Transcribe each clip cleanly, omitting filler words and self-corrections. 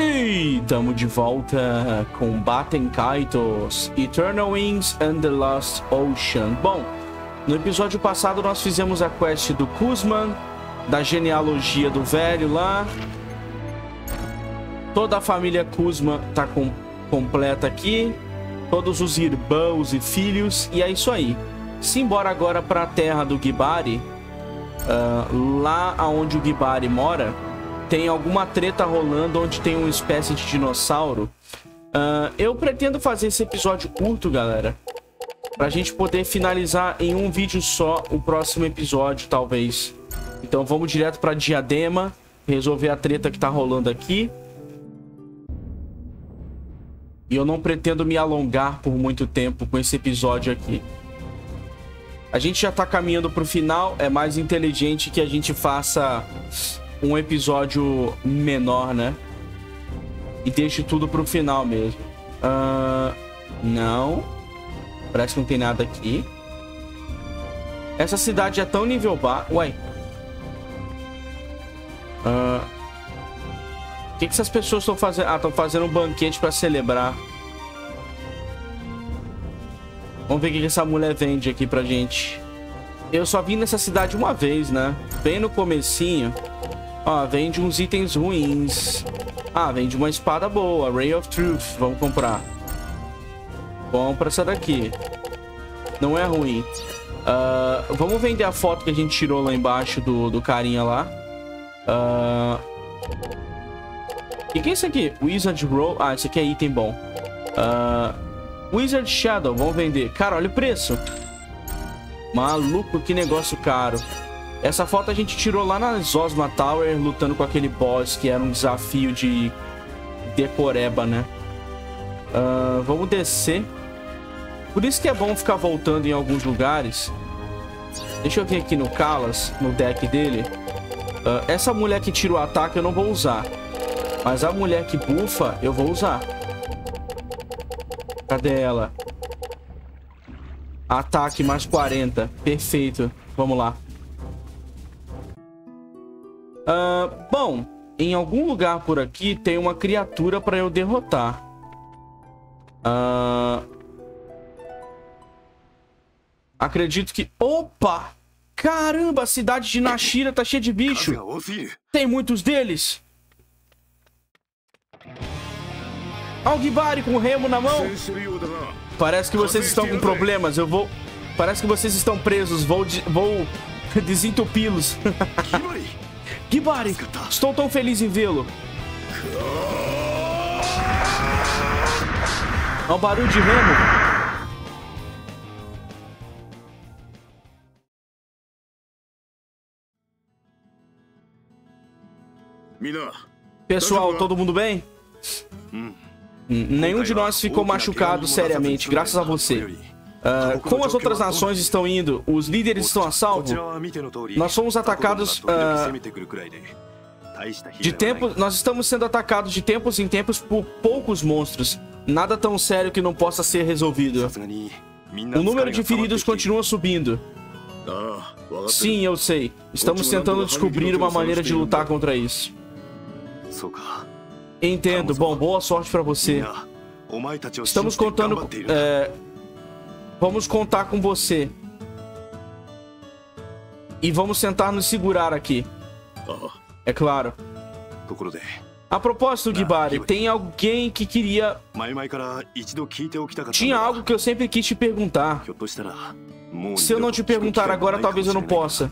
E estamos de volta com Baten Kaitos Eternal Wings and the Lost Ocean. Bom, no episódio passado nós fizemos a quest do Kuzman, da genealogia do velho lá. Toda a família Kuzman tá completa aqui. Todos os irmãos e filhos. E é isso aí. Simbora agora para a terra do Gibari. Lá onde o Gibari mora, tem alguma treta rolando onde tem uma espécie de dinossauro. Eu pretendo fazer esse episódio curto, galera, pra gente poder finalizar em um vídeo só o próximo episódio, talvez. Então vamos direto pra Diadema, resolver a treta que tá rolando aqui. E eu não pretendo me alongar por muito tempo com esse episódio aqui. A gente já tá caminhando pro final. É mais inteligente que a gente faça um episódio menor, né? E deixe tudo pro final mesmo. Não. Parece que não tem nada aqui. Essa cidade é tão nível baixo. Ué. O que que essas pessoas estão fazendo? Ah, estão fazendo um banquete pra celebrar. Vamos ver o que que essa mulher vende aqui pra gente. Eu só vim nessa cidade uma vez, né? Bem no comecinho. Ó, vende uns itens ruins. Ah, vende uma espada boa. Ray of Truth. Vamos comprar. Compra essa daqui. Não é ruim. Vamos vender a foto que a gente tirou lá embaixo do carinha lá. E que é isso aqui? Wizard Roll. Ah, isso aqui é item bom. Wizard Shadow. Vamos vender. Cara, olha o preço. Maluco, que negócio caro. Essa foto a gente tirou lá na Zosma Tower, lutando com aquele boss que era um desafio de decoreba, né? Vamos descer. Por isso que é bom ficar voltando em alguns lugares. Deixa eu vir aqui no Kalas, no deck dele. Essa mulher que tira o ataque eu não vou usar. Mas a mulher que bufa, eu vou usar. Cadê ela? Ataque mais 40. Perfeito. Vamos lá. Bom, em algum lugar por aqui tem uma criatura pra eu derrotar. Acredito que... Opa! Caramba, a cidade de Nashira tá cheia de bicho. Tem muitos deles. Alguibari com o remo na mão. Parece que vocês estão com problemas. Eu vou... Parece que vocês estão presos. Vou desentupi-los. Gibari, estou tão feliz em vê-lo. Olha o barulho de remo. Pessoal, todo mundo bem? Nenhum de nós ficou machucado seriamente, graças a você. Como as outras nações estão indo? Os líderes estão a salvo? Nós fomos atacados... nós estamos sendo atacados de tempos em tempos por poucos monstros. Nada tão sério que não possa ser resolvido. O número de feridos continua subindo. Sim, eu sei. Estamos tentando descobrir uma maneira de lutar contra isso. Entendo. Bom, boa sorte pra você. Estamos contando... vamos contar com você. E vamos tentar nos segurar aqui. É claro. A propósito, Gibari, tem alguém que queria... Tinha algo que eu sempre quis te perguntar. Se eu não te perguntar agora, talvez eu não possa.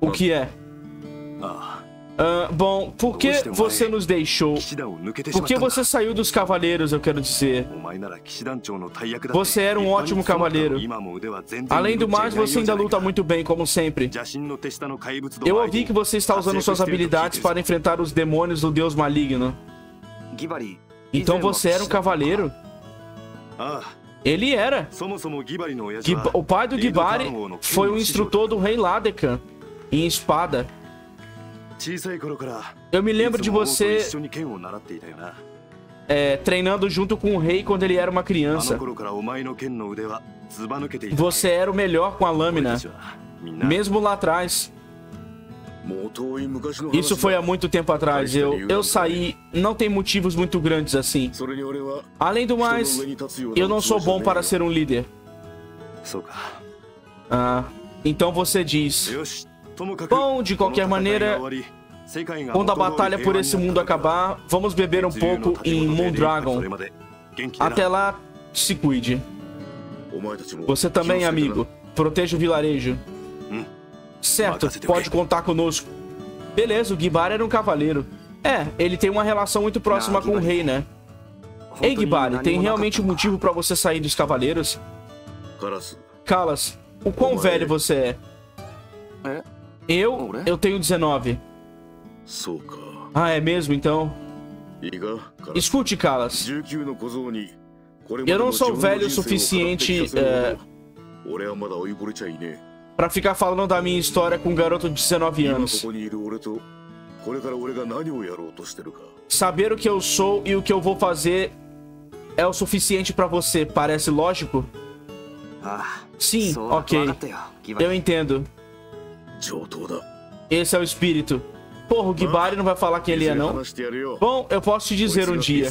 O que é? Bom, por que você nos deixou? Por que você saiu dos cavaleiros, eu quero dizer? Você era um ótimo cavaleiro. Além do mais, você ainda luta muito bem, como sempre. Eu ouvi que você está usando suas habilidades para enfrentar os demônios do deus maligno. Então você era um cavaleiro? Ele era. O pai do Gibari foi o instrutor do rei Ladekan em espada. Eu me lembro de você treinando junto com o rei quando ele era uma criança. Você era o melhor com a lâmina, mesmo lá atrás. Isso foi há muito tempo atrás. Eu saí. Não tem motivos muito grandes assim. Além do mais, eu não sou bom para ser um líder. Ah, então você diz. Bom, de qualquer maneira, quando a batalha por esse mundo acabar, vamos beber um pouco em Moondragon. Até lá, se cuide. Você também, amigo. Proteja o vilarejo. Certo, pode contar conosco. Beleza, o Gibari era um cavaleiro. É, ele tem uma relação muito próxima com o rei, né? Ei, Gibari, tem realmente um motivo pra você sair dos cavaleiros? Kalas, o quão velho você é? Eu tenho 19. Ah, é mesmo, então? Escute, Kalas. Eu não sou velho o suficiente... pra ficar falando da minha história com um garoto de 19 anos. Saber o que eu sou e o que eu vou fazer é o suficiente pra você, parece lógico? Sim, ok. Eu entendo. Esse é o espírito. Porra, o Gibari não vai falar quem ele é, não? Bom, eu posso te dizer um dia,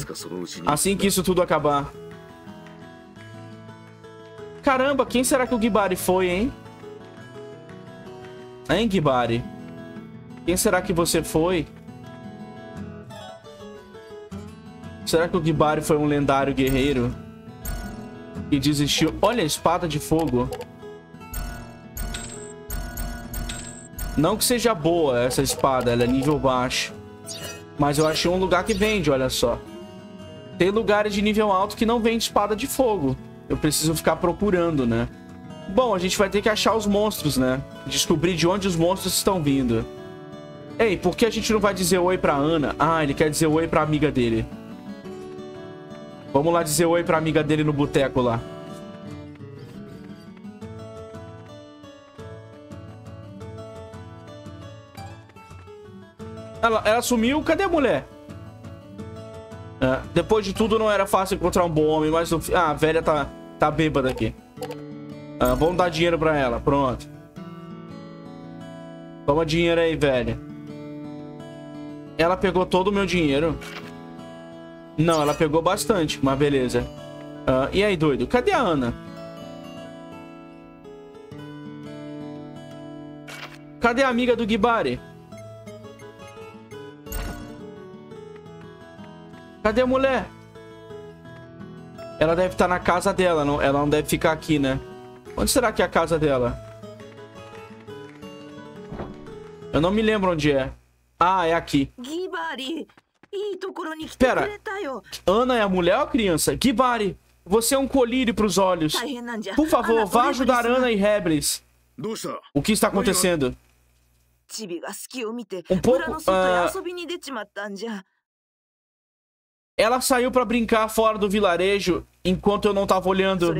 assim que isso tudo acabar. Caramba, quem será que o Gibari foi, hein? Hein, Gibari? Quem será que você foi? Será que o Gibari foi um lendário guerreiro que desistiu? Olha, espada de fogo. Não que seja boa essa espada, ela é nível baixo. Mas eu achei um lugar que vende, olha só. Tem lugares de nível alto que não vende espada de fogo. Eu preciso ficar procurando, né? Bom, a gente vai ter que achar os monstros, né? Descobrir de onde os monstros estão vindo. Ei, por que a gente não vai dizer oi pra Ana? Ah, ele quer dizer oi pra amiga dele. Vamos lá dizer oi pra amiga dele no boteco lá. Ela sumiu? Cadê a mulher? É, depois de tudo, não era fácil encontrar um bom homem, mas... Ah, a velha tá bêbada aqui. Ah, vamos dar dinheiro pra ela, pronto. Toma dinheiro aí, velho. Ela pegou todo o meu dinheiro. Não, ela pegou bastante, mas beleza. Ah, e aí, doido? Cadê a Ana? Cadê a amiga do Gibari? Cadê a mulher? Ela deve estar na casa dela, não? Ela não deve ficar aqui, né? Onde será que é a casa dela? Eu não me lembro onde é. Ah, é aqui. Pera, Ana é a mulher ou a criança? Gibari, você é um colírio pros olhos. Por favor, vá ajudar Ana e Hebris. O que está acontecendo? Um pouco... Ela saiu pra brincar fora do vilarejo enquanto eu não tava olhando.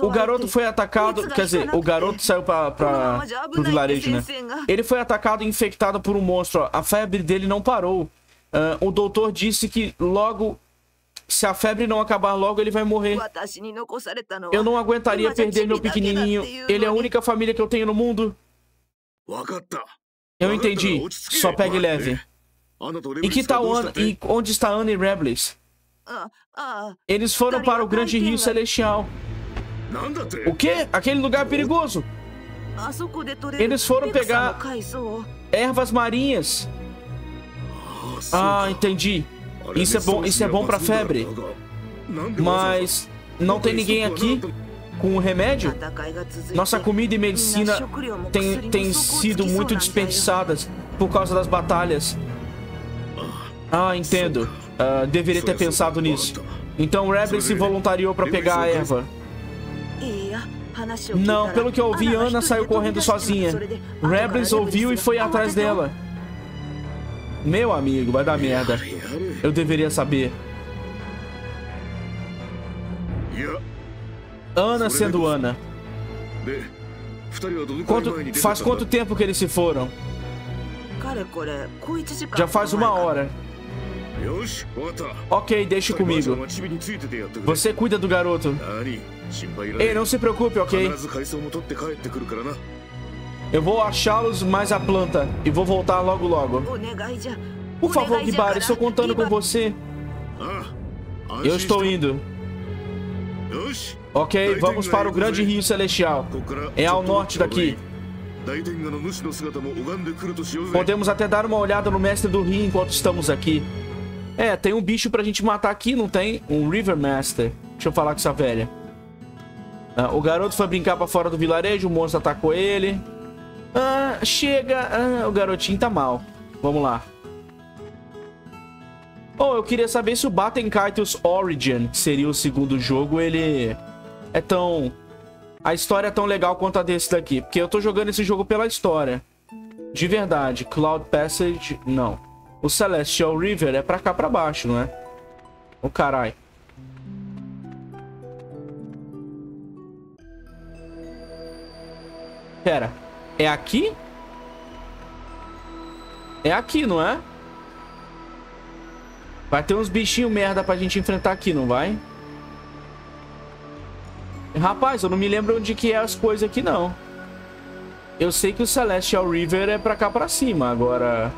O garoto foi atacado... Quer dizer, o garoto saiu pro vilarejo, né? Ele foi atacado e infectado por um monstro. A febre dele não parou. O doutor disse que logo... Se a febre não acabar logo, ele vai morrer. Eu não aguentaria perder meu pequenininho. Ele é a única família que eu tenho no mundo. Eu entendi. Só pegue leve. E que tal Ana? E onde está Ana e Reblis? Eles foram para o grande rio celestial. O quê? Aquele lugar é perigoso. Eles foram pegar ervas marinhas. Ah, entendi. Isso é bom para febre. Mas não tem ninguém aqui com o remédio? Nossa comida e medicina têm sido muito desperdiçadas por causa das batalhas. Ah, entendo. Deveria ter pensado nisso. Então Rebel se voluntariou para pegar a erva. Não, pelo que eu ouvi, Ana saiu correndo sozinha. Rebel ouviu e foi atrás dela. Meu amigo, vai dar merda. Eu deveria saber. Ana sendo Ana. Faz quanto tempo que eles se foram? Já faz 1 hora. Ok, deixa comigo. Você cuida do garoto. Ei, não se preocupe, ok? Eu vou achá-los mais a planta e vou voltar logo logo. Por favor, Gibari, estou contando com você. Eu estou indo. Ok, vamos para o grande rio celestial. É ao norte daqui. Podemos até dar uma olhada no mestre do rio enquanto estamos aqui. É, tem um bicho pra gente matar aqui, não tem? Um River Master. Deixa eu falar com essa velha. Ah, o garoto foi brincar pra fora do vilarejo, o monstro atacou ele. Ah, chega! Ah, o garotinho tá mal. Vamos lá. Oh, eu queria saber se o Baten Kaitos Origin, que seria o segundo jogo, ele é tão... A história é tão legal quanto a desse daqui. Porque eu tô jogando esse jogo pela história. De verdade. Cloud Passage, não. O Celestial River é pra cá, pra baixo, não é? Oh, carai. Pera. É aqui? É aqui, não é? Vai ter uns bichinhos merda pra gente enfrentar aqui, não vai? Rapaz, eu não me lembro onde que é as coisas aqui, não. Eu sei que o Celestial River é pra cá, pra cima. Agora,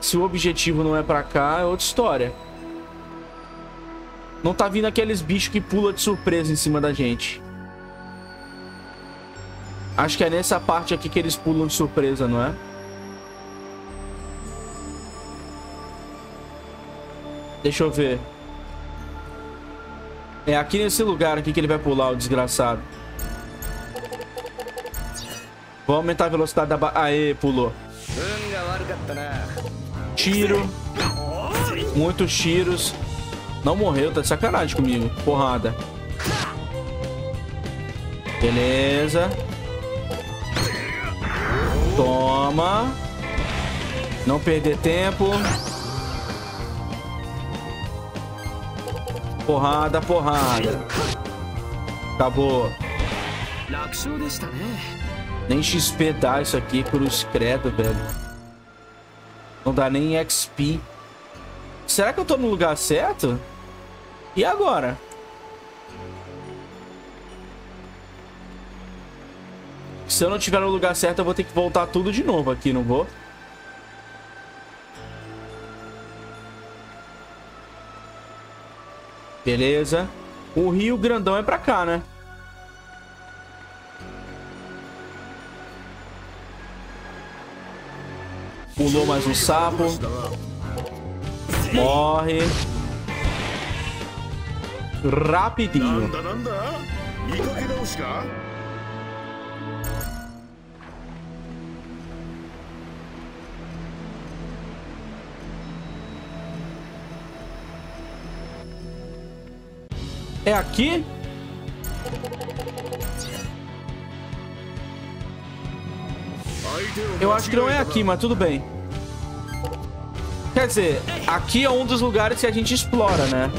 se o objetivo não é pra cá, é outra história. Não tá vindo aqueles bichos que pulam de surpresa em cima da gente. Acho que é nessa parte aqui que eles pulam de surpresa, não é? Deixa eu ver. É aqui nesse lugar aqui que ele vai pular, o desgraçado. Vou aumentar a velocidade da... Aê, pulou. Tiro. Muitos tiros. Não morreu, tá de sacanagem comigo. Porrada. Beleza. Toma. Não perder tempo. Porrada, porrada. Acabou. Nem XP dá isso aqui, cruz credo, velho. Não dá nem XP. Será que eu tô no lugar certo? E agora? Se eu não tiver no lugar certo, eu vou ter que voltar tudo de novo aqui, não vou? Beleza. O rio grandão é pra cá, né? Pulou mais um sapo. Morre. Rapidinho. É aqui? Eu acho que não é aqui, mas tudo bem. Quer dizer, aqui é um dos lugares que a gente explora, né?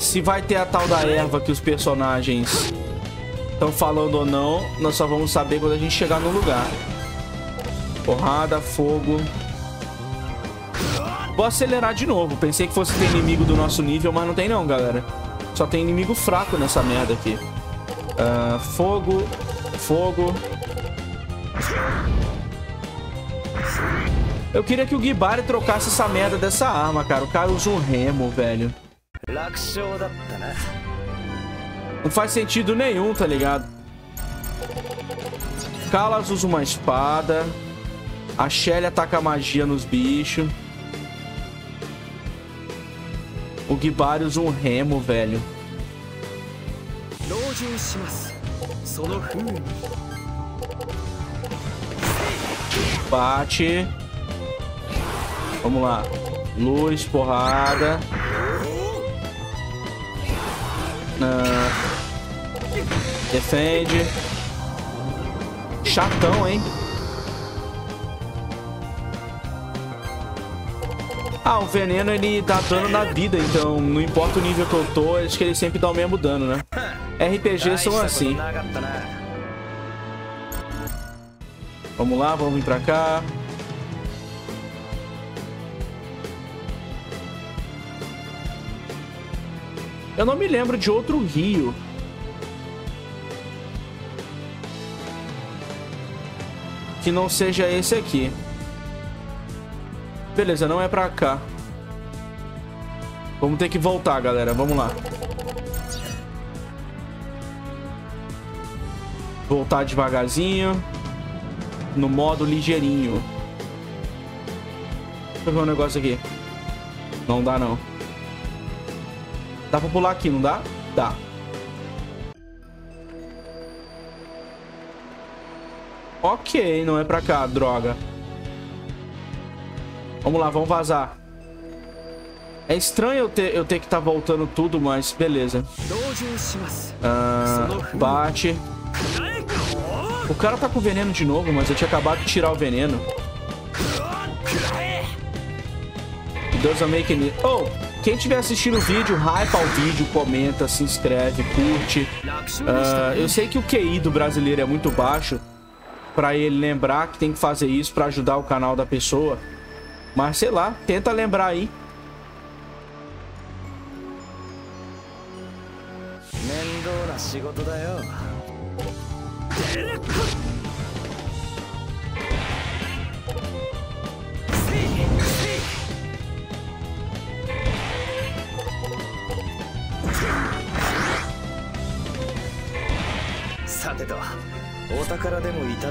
Se vai ter a tal da erva que os personagens estão falando ou não, nós só vamos saber quando a gente chegar no lugar. Porrada, fogo. Vou acelerar de novo. Pensei que fosse ter inimigo do nosso nível, mas não tem não, galera. Só tem inimigo fraco nessa merda aqui. Fogo. Fogo. Eu queria que o Gibari trocasse essa merda dessa arma, cara. O cara usa um remo, velho. Não faz sentido nenhum, tá ligado? Kalas usa uma espada. A Xehla ataca magia nos bichos. O Gibari usa um remo, velho. Bate. Vamos lá. Luz, porrada. Defende. Chatão, hein? Ah, o veneno, ele dá dano na vida, então não importa o nível que eu tô, acho que ele sempre dá o mesmo dano, né? RPGs são assim. Vamos lá, vamos vir pra cá. Eu não me lembro de outro rio. que não seja esse aqui. Beleza, não é pra cá. Vamos ter que voltar, galera. Vamos lá. Voltar devagarzinho. No modo ligeirinho. Deixa eu ver um negócio aqui. Não dá, não. Dá pra pular aqui, não dá? Dá. Ok, não é pra cá, droga. Vamos lá, vamos vazar. É estranho eu ter que tá voltando tudo, mas beleza. Bate. O cara tá com veneno de novo, mas eu tinha acabado de tirar o veneno. Deus amei que... Oh, quem tiver assistindo o vídeo, hype ao vídeo, comenta, se inscreve, curte. Eu sei que o QI do brasileiro é muito baixo, pra ele lembrar que tem que fazer isso pra ajudar o canal da pessoa. Mas sei lá, tenta lembrar aí.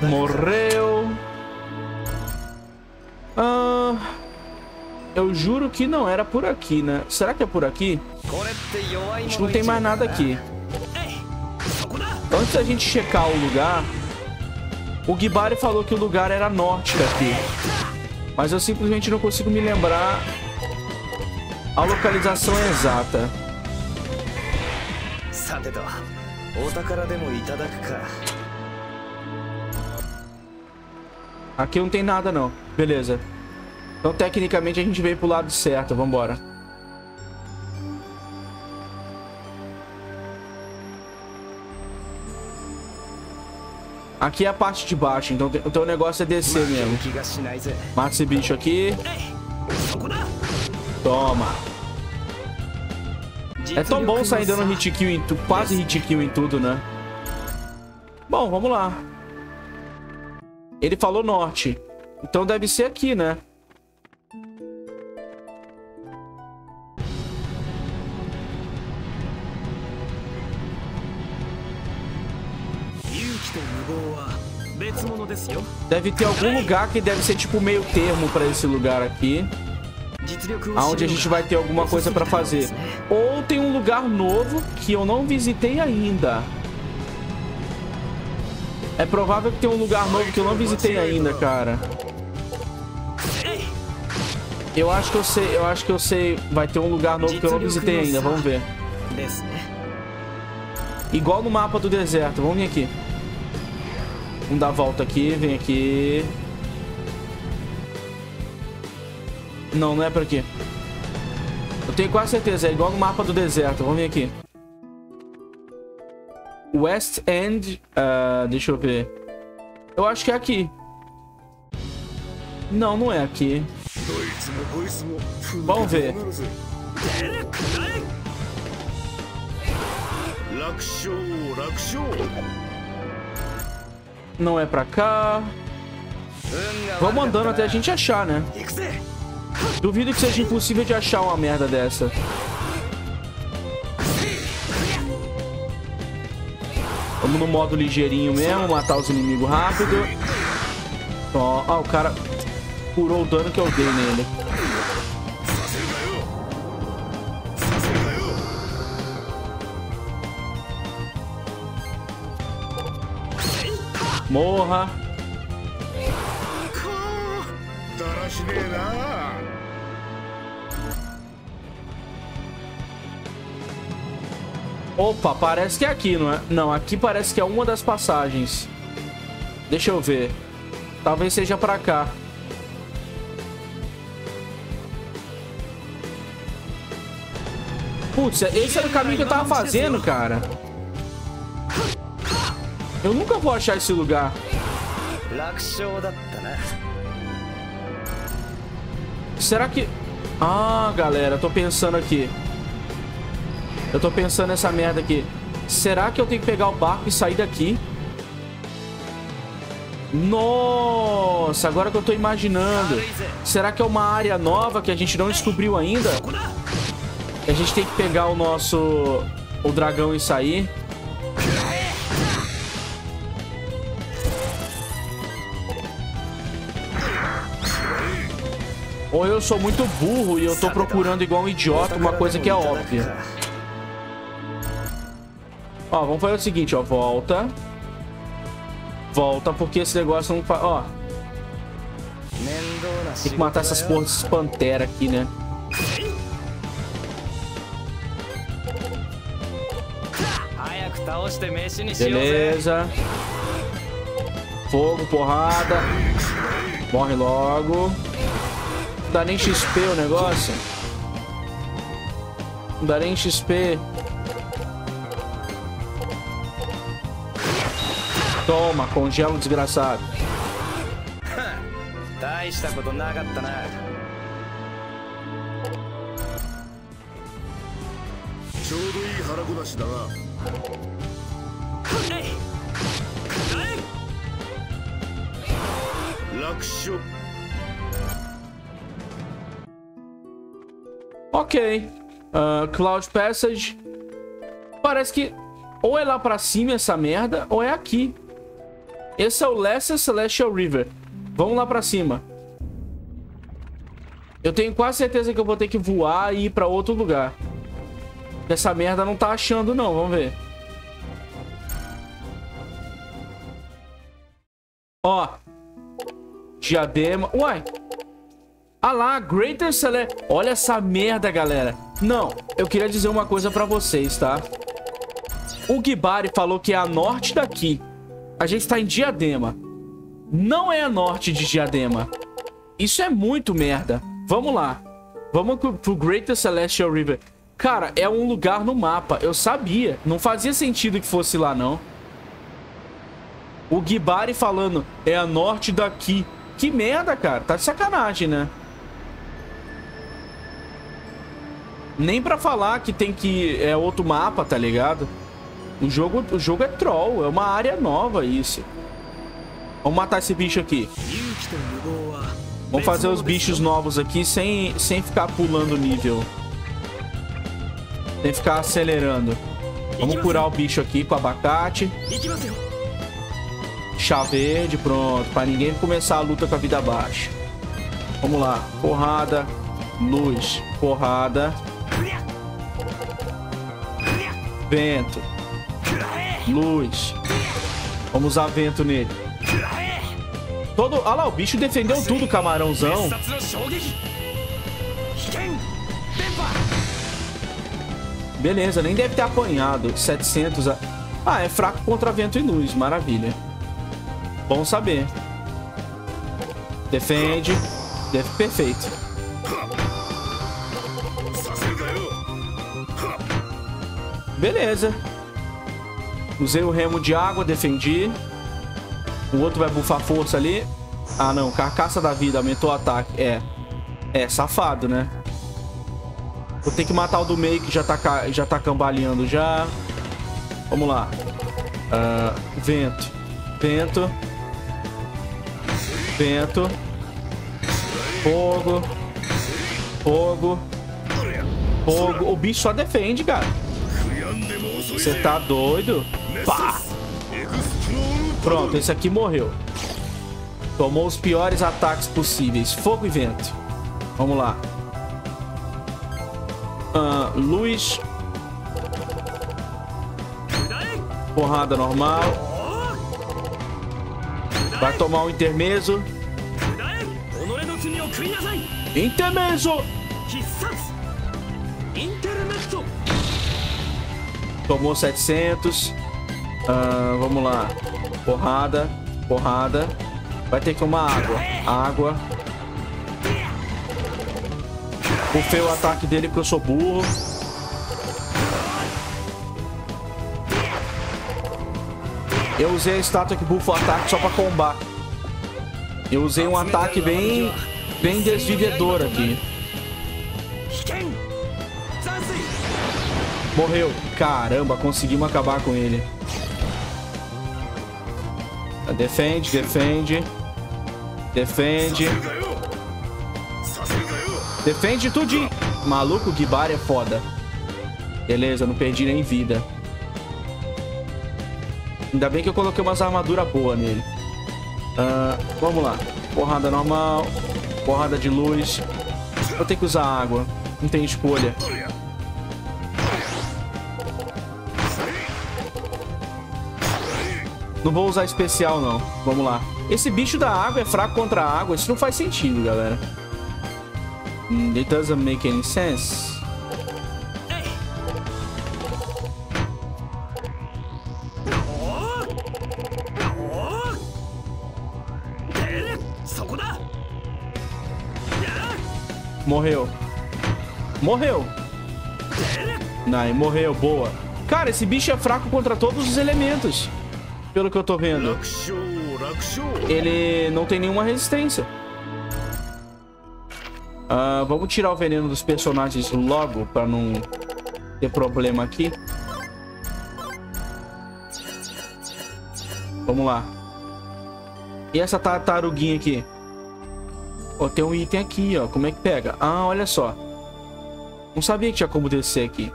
Morreu. Eu juro que não era por aqui, né? Será que é por aqui? A gente não tem mais nada aqui. Antes da gente checar o lugar, o Gibari falou que o lugar era norte daqui, mas eu simplesmente não consigo me lembrar a localização exata. Aqui não tem nada, não. Beleza. Então, tecnicamente, a gente veio pro lado certo. Vambora. Aqui é a parte de baixo, então o teu negócio é descer mesmo. Mata esse bicho aqui. Toma. É tão bom sair dando hit kill em tudo, quase hit kill em tudo, né? Bom, vamos lá. Ele falou norte. Então deve ser aqui, né? Deve ter algum lugar que deve ser tipo meio termo pra esse lugar aqui, aonde a gente vai ter alguma coisa pra fazer. Ou tem um lugar novo que eu não visitei ainda. É provável que tenha um lugar novo que eu não visitei ainda, cara. Eu acho que eu sei, vai ter um lugar novo que eu não visitei ainda, vamos ver. Igual no mapa do deserto, vamos vir aqui. Vamos dar a volta aqui, vem aqui. Não, não é por aqui. Eu tenho quase certeza, é igual no mapa do deserto, vamos vir aqui. West End, deixa eu ver. Eu acho que é aqui. Não, não é aqui. Vamos ver. Não é pra cá. Vamos andando até a gente achar, né? Duvido que seja impossível de achar uma merda dessa. Vamos no modo ligeirinho mesmo, matar os inimigos rápido. Ó, o cara curou o dano que eu dei nele. Morra. Opa, parece que é aqui, não é? Não, aqui parece que é uma das passagens. Deixa eu ver. Talvez seja pra cá. Putz, esse era o caminho que eu tava fazendo, cara. Eu nunca vou achar esse lugar. Será que... Ah, galera, eu tô pensando aqui. Eu tô pensando nessa merda aqui. Será que eu tenho que pegar o barco e sair daqui? Nossa, agora que eu tô imaginando. Será que é uma área nova que a gente não descobriu ainda? A gente tem que pegar o nosso... o dragão e sair. Ou eu sou muito burro e eu tô procurando igual um idiota uma coisa que é óbvia. Ó, vamos fazer o seguinte, ó. Volta. Volta, porque esse negócio não faz... Ó. Tem que matar essas porras, essas panteras aqui, né? Beleza. Fogo, porrada. Morre logo. Não dá nem XP o negócio. Não dá nem XP. Toma, congela o desgraçado. Ok. Cloud Passage. Parece que ou é lá pra cima essa merda, ou é aqui. Esse é o Lesser Celestial River. Vamos lá pra cima. Eu tenho quase certeza que eu vou ter que voar e ir pra outro lugar. Essa merda não tá achando não, vamos ver. Ó. Diadema. Uai. Ah lá, Greater Celestial. Olha essa merda, galera. Não, eu queria dizer uma coisa pra vocês, tá? O Gibari falou que é a norte daqui. A gente tá em Diadema. Não é a norte de Diadema. Isso é muito merda. Vamos lá. Vamos pro Greater Celestial River. Cara, é um lugar no mapa. Eu sabia. Não fazia sentido que fosse lá, não. O Gibari falando, é a norte daqui. Que merda, cara. Tá de sacanagem, né? Nem pra falar que tem que... é outro mapa, tá ligado? O jogo é troll, é uma área nova isso. Vamos matar esse bicho aqui. Vamos fazer os bichos novos aqui sem ficar pulando nível. Sem ficar acelerando. Vamos curar o bicho aqui com abacate. Chá verde, pronto. Pra ninguém começar a luta com a vida baixa. Vamos lá. Porrada. Luz. Porrada. Vento. Luz. Vamos usar vento nele. Todo... Olha lá, o bicho defendeu tudo, camarãozão. Beleza, nem deve ter apanhado. 700 a... Ah, é fraco contra vento e luz. Maravilha. Bom saber. Defende. Perfeito. Beleza. Usei o remo de água, defendi. O outro vai bufar força ali. Ah, não. Carcaça da vida. Aumentou o ataque. É safado, né? Vou ter que matar o do meio que já tá cambaleando já. Vamos lá. Vento. Vento. Vento. Fogo. Fogo. Fogo. O bicho só defende, cara. Você tá doido? Pá! Pronto, esse aqui morreu. Tomou os piores ataques possíveis. Fogo e vento. Vamos lá. Luz. Porrada normal. Vai tomar um intermezzo. Intermezzo! Intermezzo! Tomou 700. Vamos lá. Porrada. Porrada. Vai ter que tomar água. Água. Bufei o ataque dele porque eu sou burro. Eu usei a estátua que bufa o ataque só pra combar. Eu usei um ataque bem desvivedor aqui. Morreu. Caramba, conseguimos acabar com ele. Defende, defende. Defende. Defende tudinho. Maluco, o Gibari é foda. Beleza, não perdi nem vida. Ainda bem que eu coloquei umas armaduras boas nele. Vamos lá. Porrada normal. Porrada de luz. Vou ter que usar água. Não tem escolha. Não vou usar especial, não. Vamos lá. Esse bicho da água é fraco contra a água. Isso não faz sentido, galera. It doesn't make any sense. Morreu. Morreu. Não, morreu. Boa. Cara, esse bicho é fraco contra todos os elementos. Pelo que eu tô vendo. Ele não tem nenhuma resistência. Vamos tirar o veneno dos personagens logo, pra não ter problema aqui. Vamos lá. E essa tartaruguinha aqui? Ó, tem um item aqui, ó. Como é que pega? Ah, olha só. Não sabia que tinha como descer aqui.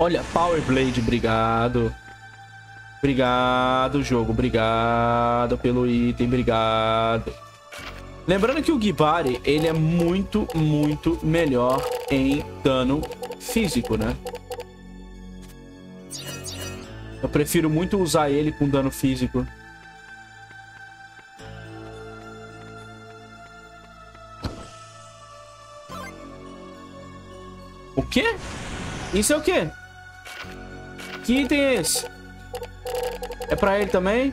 Olha, Power Blade, obrigado. Obrigado, jogo. Obrigado pelo item, obrigado. Lembrando que o Gibari, ele é muito, muito melhor em dano físico, né? Eu prefiro muito usar ele com dano físico. O quê? Isso é o quê? Que item é esse? É pra ele também?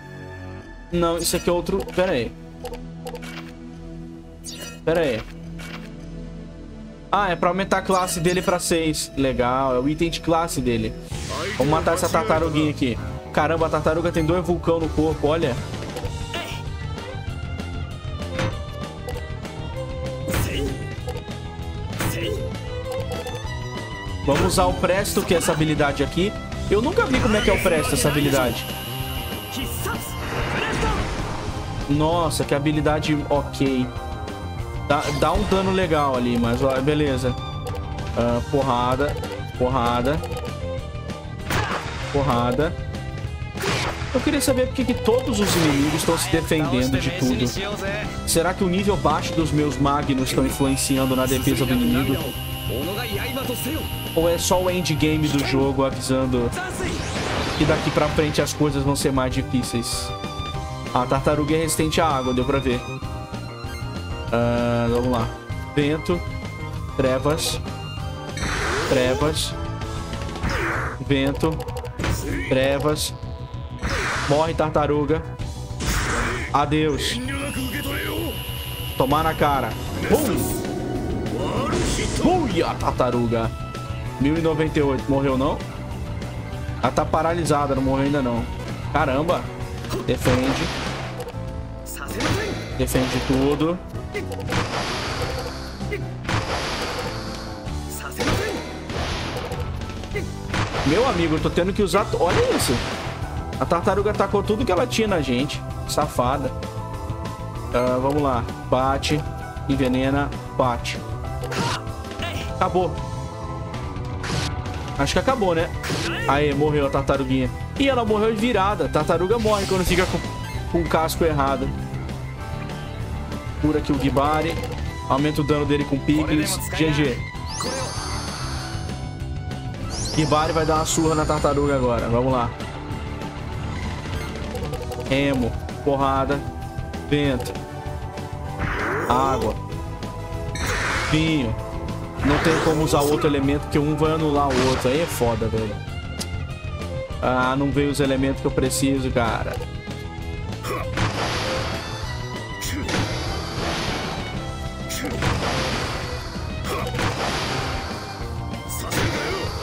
Não, isso aqui é outro... Pera aí. Pera aí. Ah, é pra aumentar a classe dele pra 6. Legal, é o item de classe dele. Vamos matar essa tartaruguinha aqui. Caramba, a tartaruga tem 2 vulcão no corpo, olha. Vamos usar o Presto, que é essa habilidade aqui. Eu nunca vi como é que é o Presto, essa habilidade. Nossa, que habilidade ok. Dá um dano legal ali, mas ó, beleza. Porrada. Porrada. Porrada. Eu queria saber porque que todos os inimigos estão se defendendo de tudo. Será que o nível baixo dos meus Magnus estão influenciando na defesa do inimigo? Ou é só o endgame do jogo avisando que daqui pra frente as coisas vão ser mais difíceis? A tartaruga é resistente à água, deu pra ver. Vamos lá. Vento. Trevas. Trevas. Vento. Trevas. Morre, tartaruga. Adeus. Tomar na cara. Buia, tartaruga. 1098. Morreu, não? Ela tá paralisada, não morreu ainda, não. Caramba. Defende. Defende tudo. Meu amigo, eu tô tendo que usar... Olha isso. A tartaruga atacou tudo que ela tinha na gente. Safada. Vamos lá. Bate. Envenena. Bate. Acabou. Acho que acabou, né? Aê, morreu a tartaruguinha. E ela morreu de virada. Tartaruga morre quando fica com o casco errado. Cura aqui o Gibari. Aumenta o dano dele com Piglins. GG. Gibari vai dar uma surra na tartaruga agora. Vamos lá. Remo. Porrada. Vento. Água. Vinho. Não tem como usar outro elemento, porque um vai anular o outro. Aí é foda, velho. Ah, não veio os elementos que eu preciso, cara.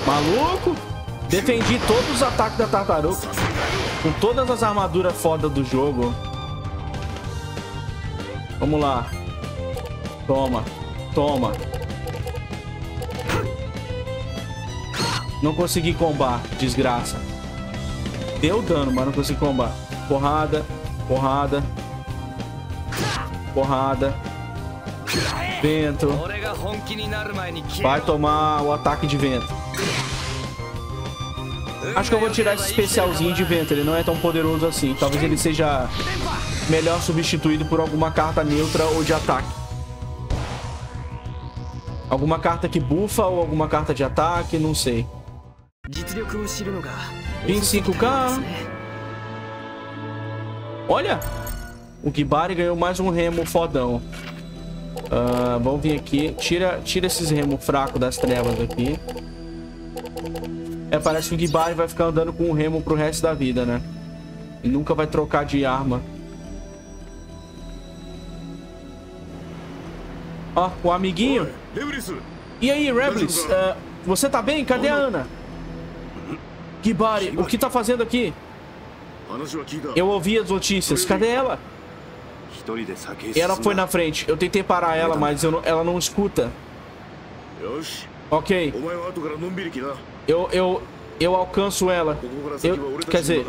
Maluco! Defendi todos os ataques da tartaruga. Com todas as armaduras foda do jogo. Vamos lá. Toma. Toma. Não consegui combar, desgraça. deu dano, mas não consigo combar. Porrada, porrada, porrada. Vento. Vai tomar o ataque de vento. Acho que eu vou tirar esse especialzinho de vento. Ele não é tão poderoso assim. Talvez ele seja melhor substituído por alguma carta neutra ou de ataque. Alguma carta que bufa ou alguma carta de ataque, não sei. 25k. Olha! O Gibari ganhou mais um remo fodão. Vamos vir aqui. Tira esses remos fracos das trevas aqui. É, parece que o Gibari vai ficar andando com o remo pro resto da vida, né? E nunca vai trocar de arma. Ó, o amiguinho. E aí, Rebels? Você tá bem? Cadê a Ana? Gibari, o que tá fazendo aqui? Eu ouvi as notícias. Cadê ela? Ela foi na frente. Eu tentei parar ela, mas ela não escuta. Ok. Eu alcanço ela. Quer dizer,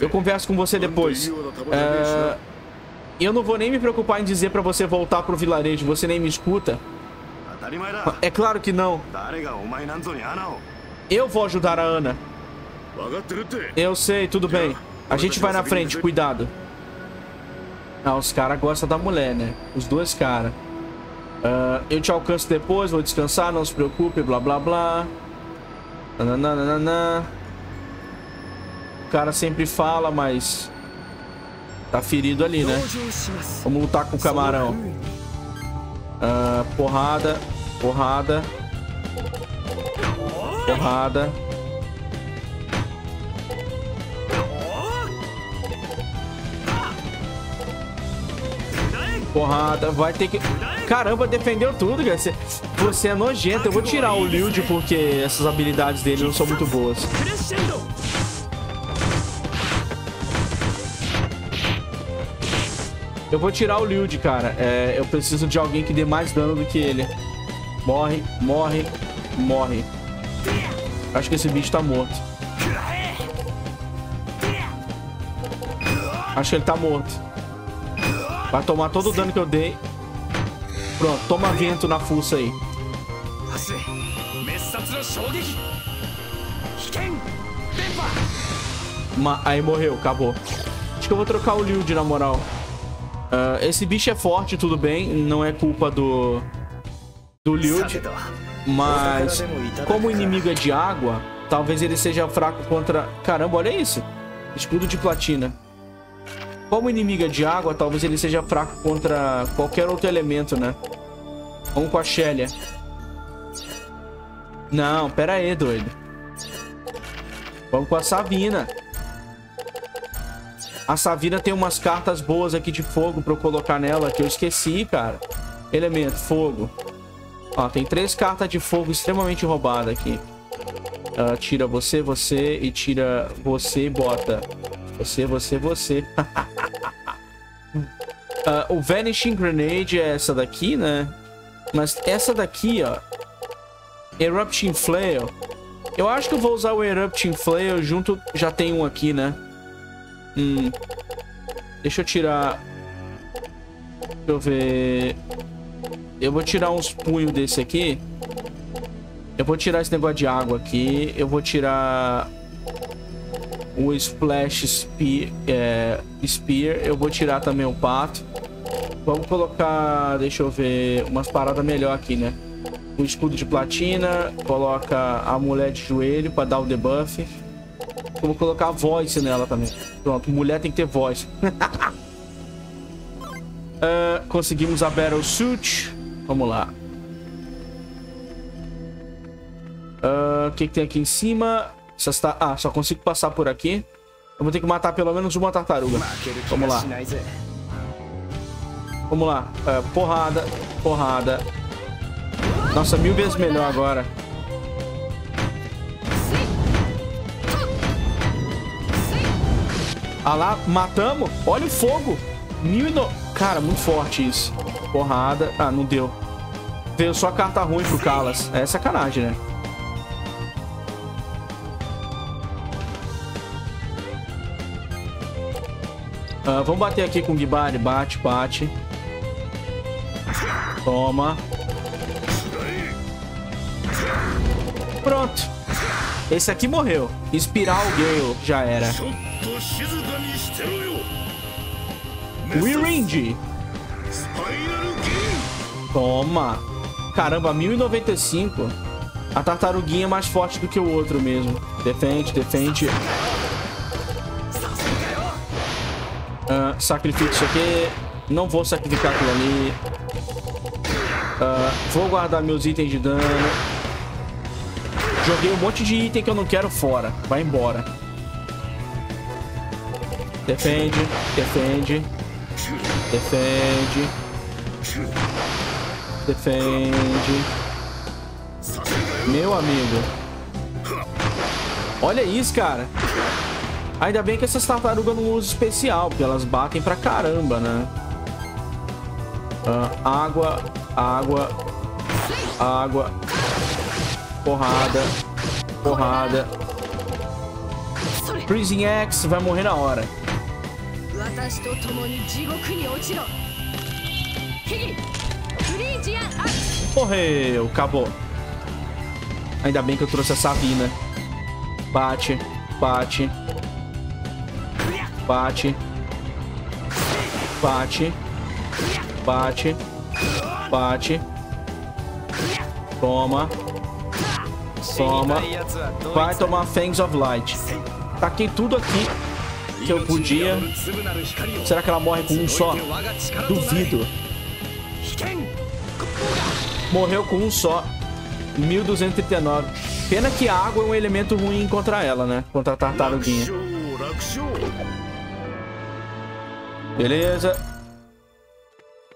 eu converso com você depois. Eu não vou nem me preocupar em dizer pra você voltar pro vilarejo. Você nem me escuta. É claro que não. Eu vou ajudar a Ana. Eu sei, tudo bem. A gente vai na frente, cuidado. Ah, os caras gostam da mulher, né? Os dois caras. Eu te alcanço depois, vou descansar, não se preocupe, blá blá blá. Nananana. O cara sempre fala, mas tá ferido ali, né? Vamos lutar com o camarão. Porrada, porrada, porrada. Porrada, vai ter que... Caramba, defendeu tudo, cara. Você é nojento. Eu vou tirar o Lyude porque essas habilidades dele não são muito boas. Eu vou tirar o Lyude, cara. Eu preciso de alguém que dê mais dano do que ele. Morre, morre, morre. Acho que esse bicho tá morto. Acho que ele tá morto. Vai tomar todo o dano que eu dei. Pronto, toma vento na fuça aí. Aí morreu, acabou. Acho que eu vou trocar o Lyude, na moral. Esse bicho é forte, tudo bem. Não é culpa do Lyude. Mas como o inimigo é de água, talvez ele seja fraco contra... Caramba, olha isso. Escudo de platina. Como inimiga de água, talvez ele seja fraco contra qualquer outro elemento, né? Vamos com a Xehla. Não, pera aí, doido. Vamos com a Savyna. A Savyna tem umas cartas boas aqui de fogo pra eu colocar nela, que eu esqueci, cara. Elemento, fogo. Ó, tem 3 cartas de fogo extremamente roubadas aqui. Tira você, você e tira você e bota... Você, você, você. O Vanishing Grenade é essa daqui, né? Mas essa daqui, ó. Erupting Flare. Eu acho que eu vou usar o Erupting Flare junto... Já tem um aqui, né? Deixa eu tirar... Deixa eu ver... Eu vou tirar uns punhos desse aqui. Eu vou tirar esse negócio de água aqui. Eu vou tirar... O Splash Spear, eu vou tirar também o pato. Vamos colocar, deixa eu ver, umas paradas melhor aqui, né? O escudo de platina, coloca a mulher de joelho pra dar o debuff. Eu vou colocar a voice nela também. Pronto, mulher tem que ter voice. Conseguimos a Battle Suit. Vamos lá. O que tem aqui em cima? Ah, só consigo passar por aqui. Eu vou ter que matar pelo menos uma tartaruga. Vamos lá. Vamos lá. Porrada, porrada. Nossa, 1000 vezes melhor agora. Ah lá, matamos. Olha o fogo. Cara, muito forte isso. Porrada. Ah, não deu. Veio só carta ruim pro Kalas. É sacanagem, né? Vamos bater aqui com o Gibari. Bate, bate. Toma. Pronto. Esse aqui morreu. Spiral Gale já era. Wiringe. Toma. Caramba, 1095. A tartaruguinha é mais forte do que o outro mesmo. Defende, defende. Sacrifico isso aqui. Não vou sacrificar aquilo ali. Vou guardar meus itens de dano. Joguei um monte de item que eu não quero fora. Vai embora. Defende, defende. Defende. Defende. Meu amigo. Olha isso, cara. Ainda bem que essas tartarugas não usam especial, porque elas batem pra caramba, né? Água, água, água. Porrada, porrada. Prison X vai morrer na hora. Morreu, acabou. Ainda bem que eu trouxe a Savyna. Bate, bate. Bate. Bate. Bate. Bate. Toma. Toma. Vai tomar Fangs of Light. Taquei tudo aqui que eu podia. Será que ela morre com um só? Duvido. Morreu com um só. 1239. Pena que a água é um elemento ruim contra ela, né? Contra a tartaruguinha. Beleza.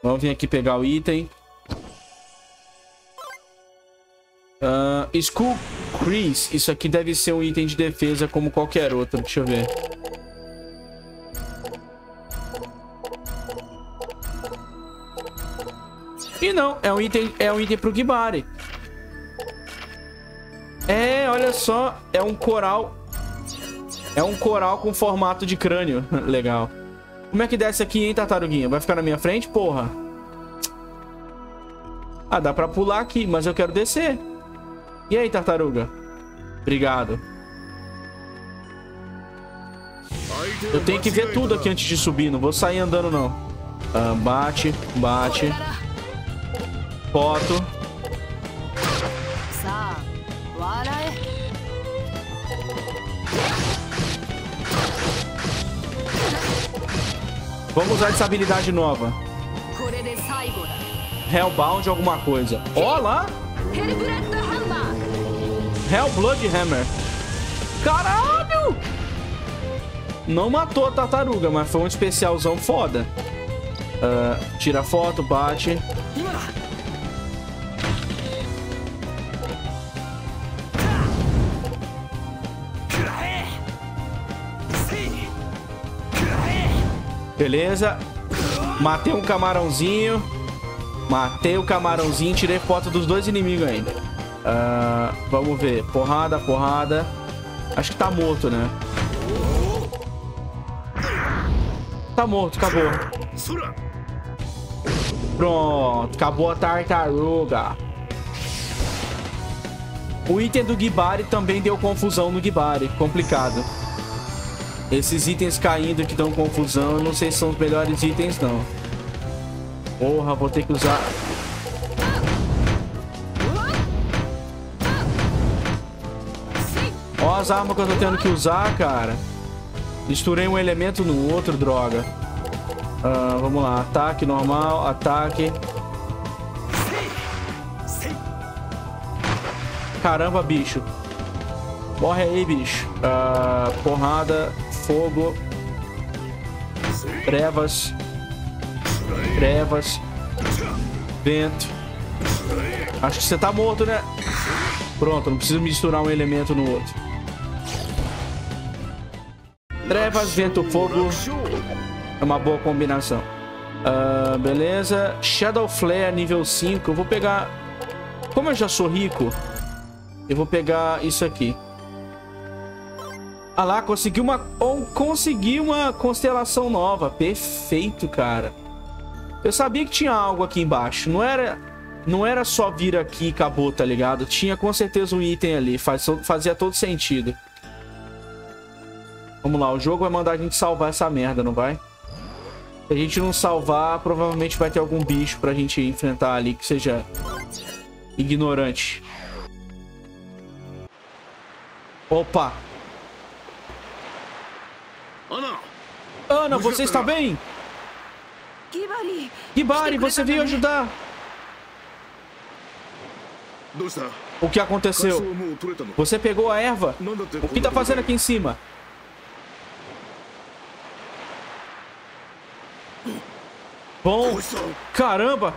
Vamos vir aqui pegar o item. Skull Crease. Isso aqui deve ser um item de defesa como qualquer outro. Deixa eu ver. E não, é um item pro Gibari. É, olha só. É um coral. É um coral com formato de crânio. Legal. Como é que desce aqui, hein, tartaruguinha? Vai ficar na minha frente, porra? Ah, dá pra pular aqui, mas eu quero descer. E aí, tartaruga? Obrigado. Eu tenho que ver tudo aqui antes de subir. Não vou sair andando, não. Bate, bate. Foto. Vamos usar essa habilidade nova. Hellbound alguma coisa. Olá! Hellblood Hammer. Caralho! Não matou a tartaruga, mas foi um especialzão foda. Tira foto, bate. Beleza. Matei um camarãozinho. Matei o camarãozinho. Tirei foto dos dois inimigos ainda. Vamos ver. Porrada, porrada. Acho que tá morto, né? Tá morto, acabou. Pronto. Acabou a tartaruga. O item do Gibari também deu confusão no Gibari. Complicado. Esses itens caindo que dão confusão, eu não sei se são os melhores itens, não. Porra, vou ter que usar... Ó as armas que eu tô tendo que usar, cara. Misturei um elemento no outro, droga. Vamos lá, ataque normal, ataque. Caramba, bicho. Morre aí, bicho. Porrada. Fogo. Trevas. Trevas. Vento. Acho que você tá morto, né? Pronto, não preciso misturar um elemento no outro. Trevas, vento, fogo. É uma boa combinação. Beleza. Shadow Flare, nível 5. Eu vou pegar... Como eu já sou rico, eu vou pegar isso aqui. Ah lá, consegui uma... ou consegui uma constelação nova. Perfeito, cara. Eu sabia que tinha algo aqui embaixo. Não era só vir aqui e acabou, tá ligado? Tinha com certeza um item ali. Fazia todo sentido. Vamos lá, o jogo vai mandar a gente salvar essa merda, não vai? Se a gente não salvar, provavelmente vai ter algum bicho pra gente enfrentar ali que seja ignorante. Opa! Ana! Ana, você está bem? Gibari! Gibari, você veio ajudar! O que aconteceu? Você pegou a erva? O que tá fazendo aqui em cima? Bom, caramba!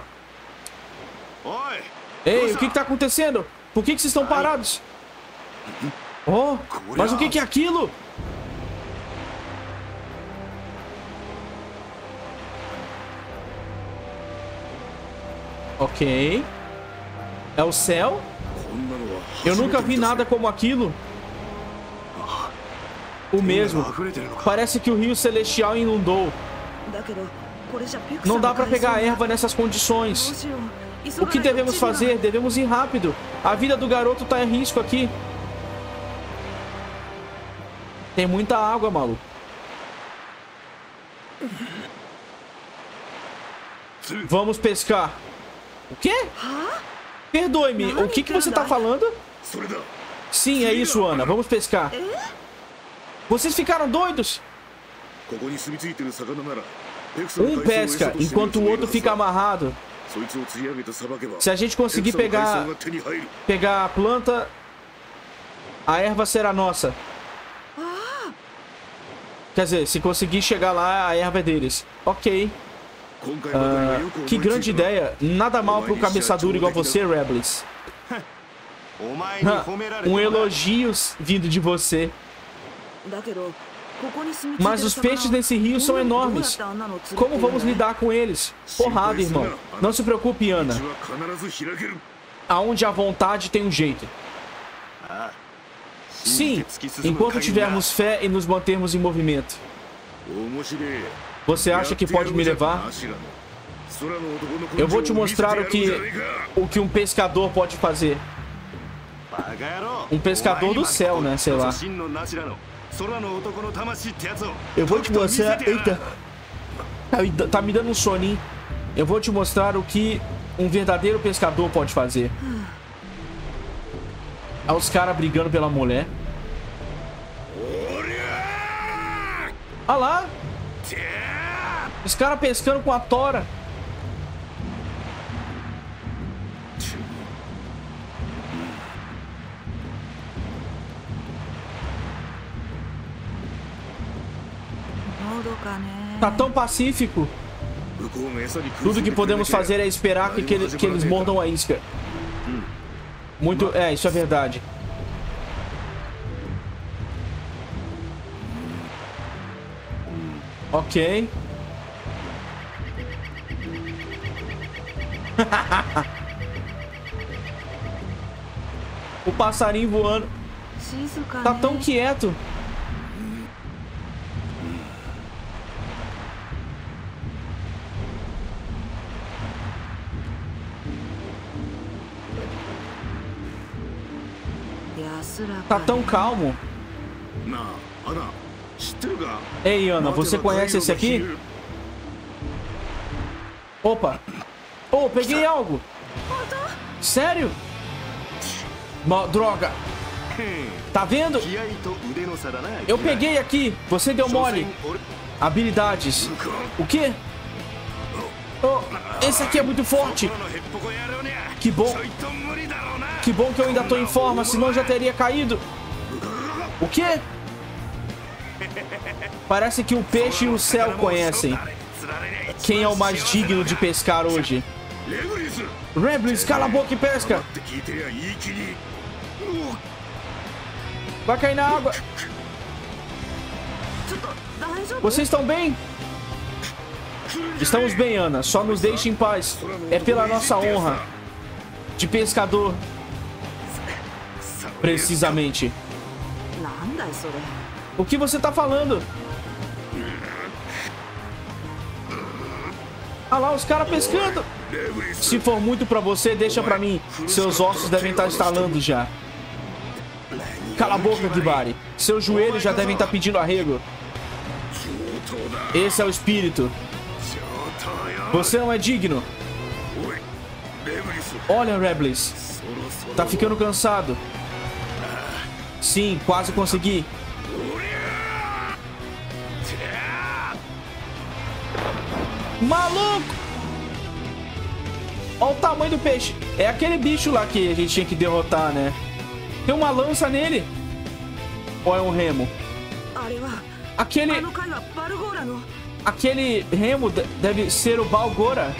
Ei, o que tá acontecendo? Por que vocês estão parados? Oh, mas o que é aquilo? Ok. É o céu? Eu nunca vi nada como aquilo. O mesmo. Parece que o rio celestial inundou. Não dá pra pegar a erva nessas condições. O que devemos fazer? Devemos ir rápido. A vida do garoto tá em risco aqui. Tem muita água, maluco. Vamos pescar. O quê? Perdoe-me, o que você tá falando? Sim, é isso, Ana. Vamos pescar. Vocês ficaram doidos? Um pesca, enquanto o outro fica amarrado. Se a gente conseguir pegar a planta, a erva será nossa. Quer dizer, se conseguir chegar lá, a erva é deles. Ok. Que grande ideia. Nada mal para um cabeça dura igual você, Rebels. Um elogio vindo de você. Mas os peixes desse rio são enormes. Como vamos lidar com eles? Porrada, irmão. Não se preocupe, Ana. Aonde há vontade tem um jeito. Sim, enquanto tivermos fé e nos mantermos em movimento. Você acha que pode me levar? Eu vou te mostrar o que um pescador pode fazer. Um pescador do céu, né? Sei lá. Eu vou te mostrar... Eita! Tá me dando um soninho. Eu vou te mostrar o que um verdadeiro pescador pode fazer. Olha os caras brigando pela mulher. Olha lá! Os caras pescando com a tora. Tá tão pacífico. Tudo que podemos fazer é esperar que eles mordam a isca. Muito... É, isso é verdade. Ok. O passarinho voando. Tá tão quieto. Tá tão calmo. Ei, Ana, você conhece esse aqui? Opa. Oh, peguei algo. Sério? Droga. Tá vendo? Eu peguei aqui. Você deu mole. Habilidades. O quê? Oh, esse aqui é muito forte. Que bom. Que bom que eu ainda tô em forma, senão já teria caído. O quê? Parece que o peixe e o céu conhecem. Quem é o mais digno de pescar hoje? Rebels, cala a boca e pesca! Vai cair na água! Vocês estão bem? Estamos bem, Ana. Só nos deixe em paz. É pela nossa honra de pescador. Precisamente. O que você tá falando? Ah lá, os caras pescando. Se for muito pra você, deixa pra mim. Seus ossos devem estar estalando já. Cala a boca, Gibari. Seus joelhos já devem estar pedindo arrego. Esse é o espírito. Você não é digno. Olha, Reblis. Tá ficando cansado. Sim, quase consegui. Maluco! Olha o tamanho do peixe. É aquele bicho lá que a gente tinha que derrotar, né? Tem uma lança nele. Ou é um remo? Aquele remo deve ser o Balgora.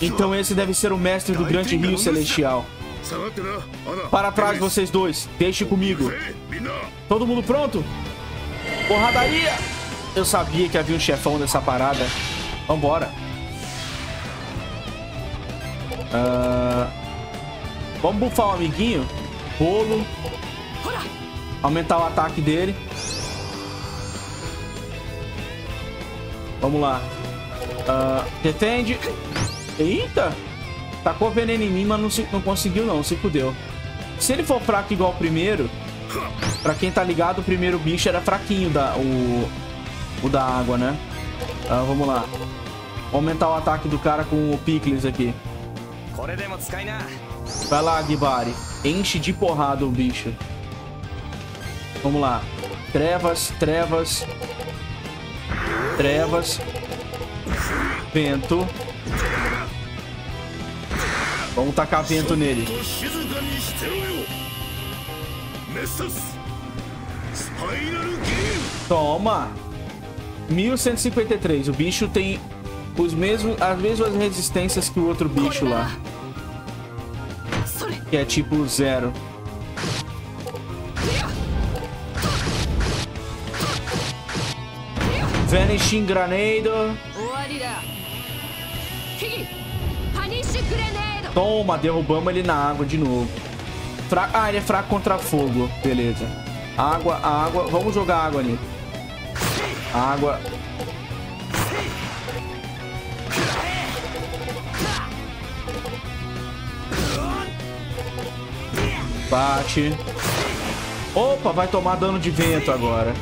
Então esse deve ser o mestre do grande rio celestial. Para trás, vocês dois. Deixe comigo. Todo mundo pronto? Porradaria! Eu sabia que havia um chefão nessa parada. Vambora. Vamos bufar o amiguinho. Bolo. Aumentar o ataque dele. Vamos lá. Defende. Eita. Tacou veneno em mim, mas não conseguiu não. Se fudeu. Se ele for fraco igual o primeiro... Pra quem tá ligado, o primeiro bicho era fraquinho. O da água, né? Vamos lá. Aumentar o ataque do cara com o Pickles aqui. Vai lá, Gibari. Enche de porrada o bicho. Vamos lá. Trevas, trevas. Trevas. Vento. Vamos tacar vento nele. Toma. 1153. O bicho tem as mesmas resistências que o outro bicho lá. Que é tipo 0. Vanishing Grenade. Toma, derrubamos ele na água de novo. Ah, ele é fraco contra fogo. Beleza. Água, água. Vamos jogar água ali. Água. Bate. Opa, vai tomar dano de vento agora.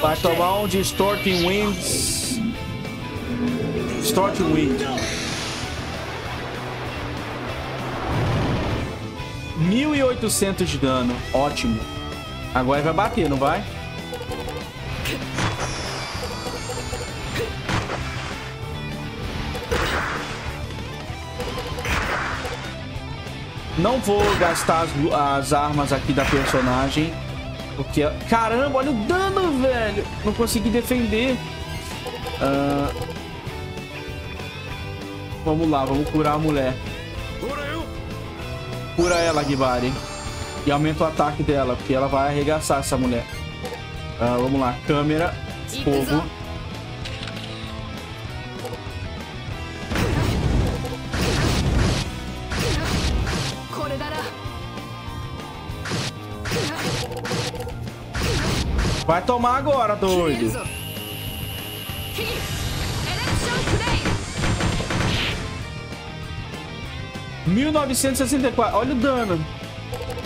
Vai tomar um de Storking Winds. Storking Wind. 1800 de dano. Ótimo. Agora vai bater, não vai? Não vou gastar as armas aqui da personagem. Porque... Caramba, olha o dano, velho. Não consegui defender. Vamos lá, vamos curar a mulher. Cura ela, Gibari. E aumenta o ataque dela, porque ela vai arregaçar essa mulher. Vamos lá, câmera. Fogo. Vai tomar agora, doido. $1964. Olha o dano.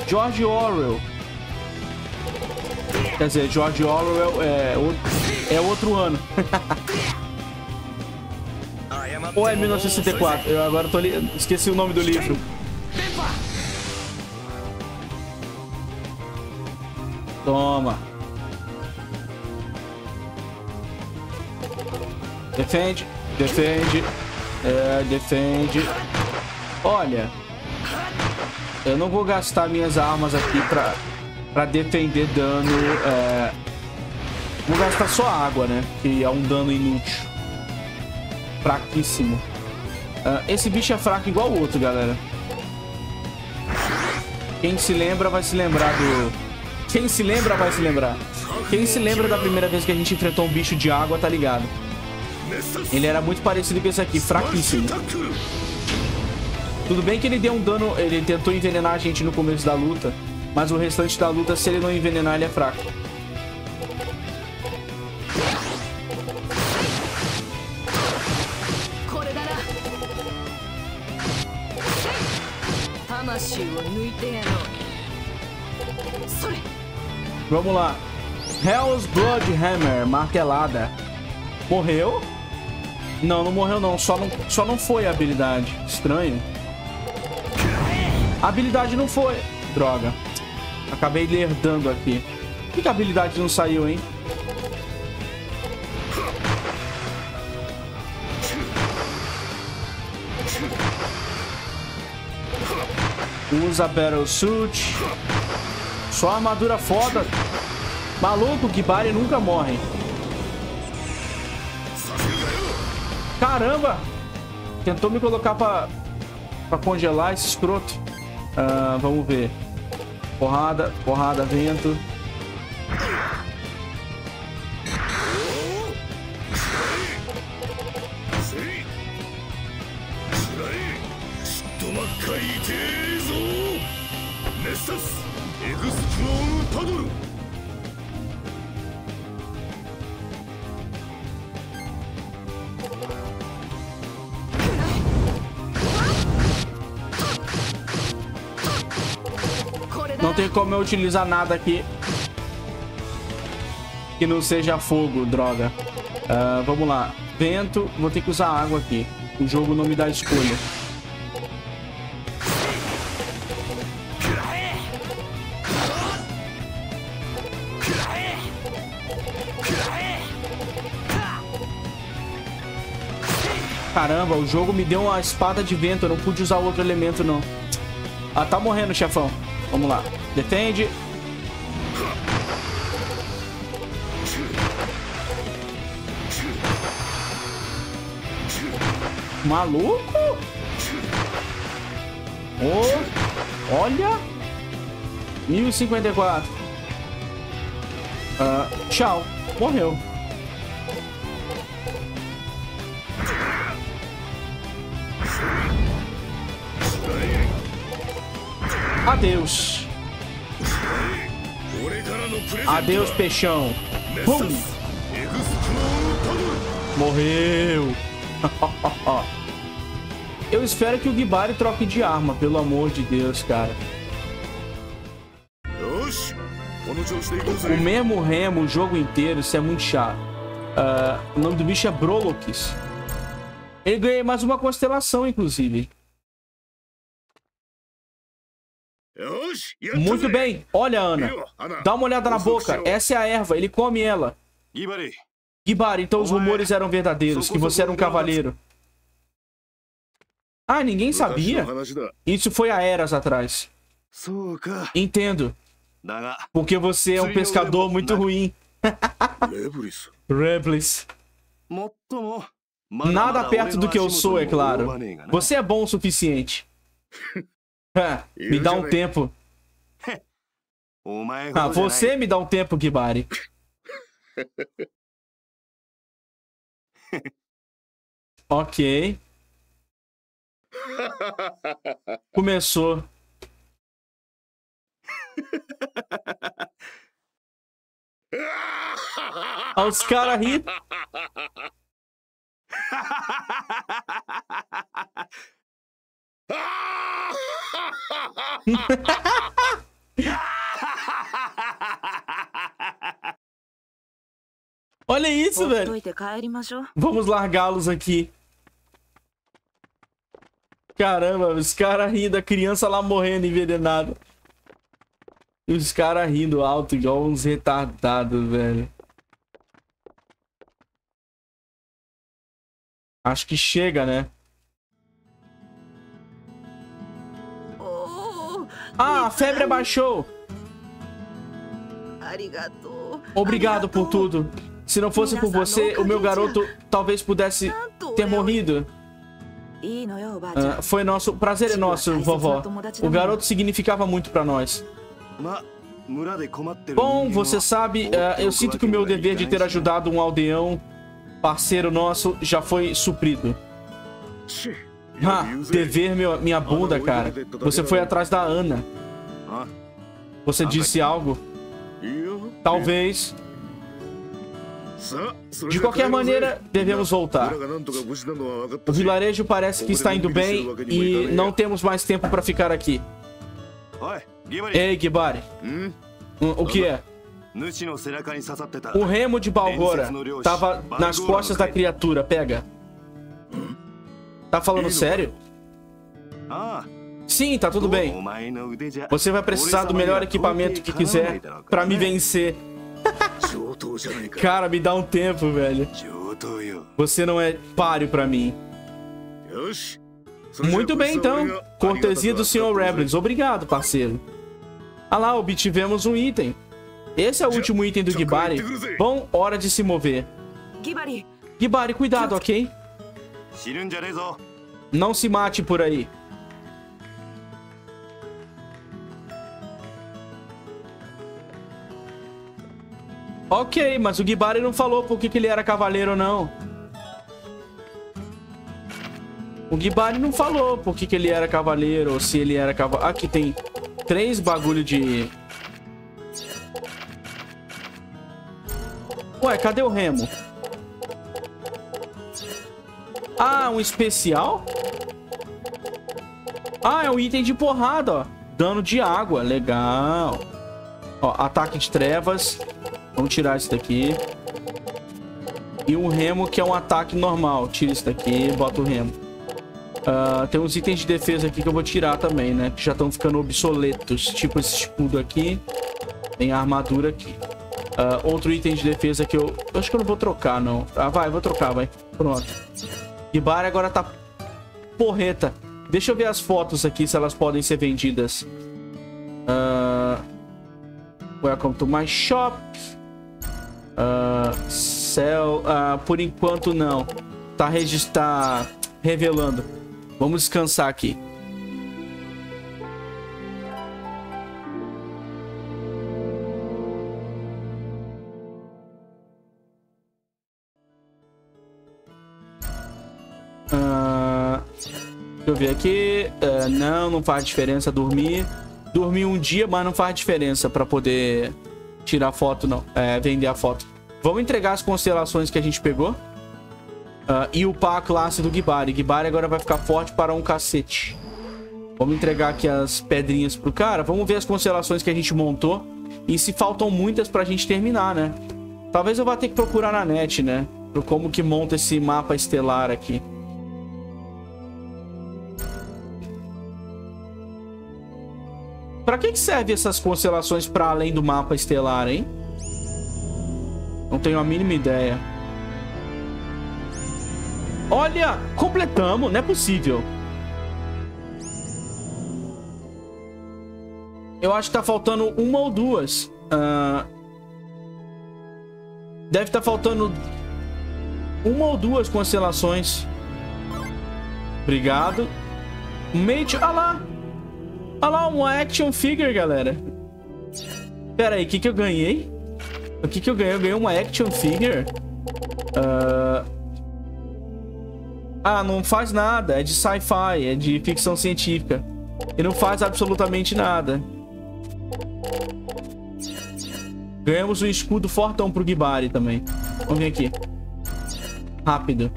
George Orwell. Quer dizer, George Orwell é outro ano. Ou é 1964? Eu agora tô ali. Esqueci o nome do livro. Toma. Defende. Defende. É, defende. Olha, eu não vou gastar minhas armas aqui pra defender dano. Vou gastar só água, né? Que é um dano inútil. Fraquíssimo. Esse bicho é fraco igual o outro, galera. Quem se lembra vai se lembrar do... Quem se lembra vai se lembrar. Quem se lembra da primeira vez que a gente enfrentou um bicho de água, tá ligado? Ele era muito parecido com esse aqui, fraquíssimo. Tudo bem que ele deu um dano, ele tentou envenenar a gente no começo da luta, mas o restante da luta, se ele não envenenar, ele é fraco. Vamos lá. Hellblood Hammer, martelada. Morreu? Não, não morreu não. Só não foi a habilidade. Estranho. A habilidade não foi. Droga. Acabei lerdando aqui. Por que a habilidade não saiu, hein? Usa Battle Suit. Só armadura foda. Maluco, Gibari nunca morre. Caramba! Tentou me colocar pra congelar esse escroto. Vamos ver. Porrada, porrada, vento. Não tem como eu utilizar nada aqui que não seja fogo, droga. Vamos lá. Vento, vou ter que usar água aqui. O jogo não me dá escolha. Caramba, o jogo me deu uma espada de vento. Eu não pude usar outro elemento, não. Ah, tá morrendo, chefão. Vamos lá. Defende. Maluco? Oh, olha. 1054. Tchau. Morreu. Adeus. Adeus, peixão. Pum. Morreu. Eu espero que o Gibari troque de arma, pelo amor de Deus, cara. O mesmo remo o jogo inteiro, isso é muito chato. O nome do bicho é Brolokis. Ele ganha mais uma constelação, inclusive. Muito bem, olha, Ana. Dá uma olhada na boca, essa é a erva, ele come ela. Gibari, então os rumores eram verdadeiros, que você era um cavaleiro. Ah, ninguém sabia? Isso foi há eras atrás. Entendo. Porque você é um pescador muito ruim. Reblis. Nada perto do que eu sou, é claro. Você é bom o suficiente. Me dá um tempo. Você me dá um tempo, Gibari. Ok. Começou. Os caras riram. Olha isso, velho. Vamos largá-los aqui. Caramba, os caras rindo. A criança lá morrendo envenenada. E os caras rindo alto, igual uns retardados, velho. Acho que chega, né? Ah, a febre abaixou. Obrigado por tudo. Se não fosse por você, o meu garoto talvez pudesse ter morrido. Foi nosso... Prazer é nosso, vovó. O garoto significava muito pra nós. Bom, você sabe, eu sinto que o meu dever de ter ajudado um aldeão, parceiro nosso, já foi suprido. Ah, dever minha bunda, cara. Você foi atrás da Ana. Você disse algo? Talvez. De qualquer maneira, devemos voltar. O vilarejo parece que está indo bem e não temos mais tempo para ficar aqui. Ei, Gibari. O que é? O remo de Balgora estava nas costas da criatura, pega. Tá falando sério? Sim, tá tudo bem. Você vai precisar do melhor equipamento que quiser pra me vencer. Cara, me dá um tempo, velho. Você não é páreo pra mim. Muito bem, então. Cortesia do Sr. Reblins. Obrigado, parceiro. Ah lá, obtivemos um item. Esse é o último item do Gibari. Bom, hora de se mover. Gibari, cuidado, ok? Não se mate por aí. Ok, mas o Gibari não falou por que ele era cavaleiro ou não. O Gibari não falou por que ele era cavaleiro ou se ele era cavaleiro. Aqui tem 3 bagulho de... Ué, cadê o remo? Ah, um especial? Ah, é um item de porrada, ó. Dano de água, legal. Ó, ataque de trevas. Vamos tirar isso daqui. E um remo que é um ataque normal. Tira isso daqui, bota o remo. Tem uns itens de defesa aqui que eu vou tirar também, né? Que já estão ficando obsoletos. Tipo esse escudo aqui. Tem armadura aqui. Outro item de defesa que eu acho que eu não vou trocar, não. Ah, vai, vou trocar, vai. Pronto. Gibari agora tá porreta. Deixa eu ver as fotos aqui, se elas podem ser vendidas. Welcome to my shop. Sell. Por enquanto não. Tá revelando. Vamos descansar aqui. Deixa eu ver aqui. Não faz diferença dormir. Dormi um dia, mas não faz diferença pra poder tirar foto, não. Vender a foto. Vamos entregar as constelações que a gente pegou. E upar a classe do Gibari. Gibari agora vai ficar forte para um cacete. Vamos entregar aqui as pedrinhas pro cara. Vamos ver as constelações que a gente montou. E se faltam muitas pra gente terminar, né? Talvez eu vá ter que procurar na net, né? Pro como que monta esse mapa estelar aqui. Pra que serve essas constelações pra além do mapa estelar, hein? Não tenho a mínima ideia. Olha! Completamos! Não é possível. Eu acho que tá faltando uma ou duas. Deve tá faltando uma ou duas constelações. Obrigado. Mate... Ah lá! Olha lá, um action figure, galera. Pera aí, o que eu ganhei? O que eu ganhei? Eu ganhei uma action figure? Ah, não faz nada. É de sci-fi, é de ficção científica. E não faz absolutamente nada. Ganhamos um escudo fortão pro Gibari também. Vamos ver aqui. Rápido.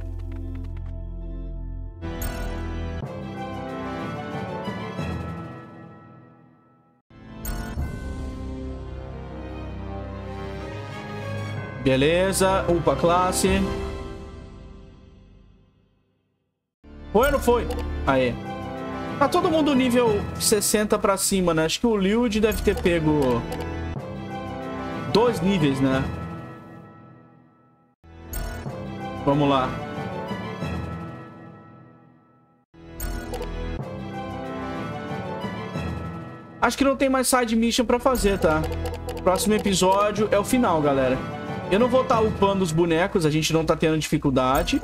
Beleza, upa classe. Foi ou não foi? Aê. Tá todo mundo nível 60 pra cima, né? Acho que o Lyude deve ter pego 2 níveis, né? Vamos lá. Acho que não tem mais side mission pra fazer, tá? Próximo episódio é o final, galera. Eu não vou estar upando os bonecos, a gente não tá tendo dificuldade.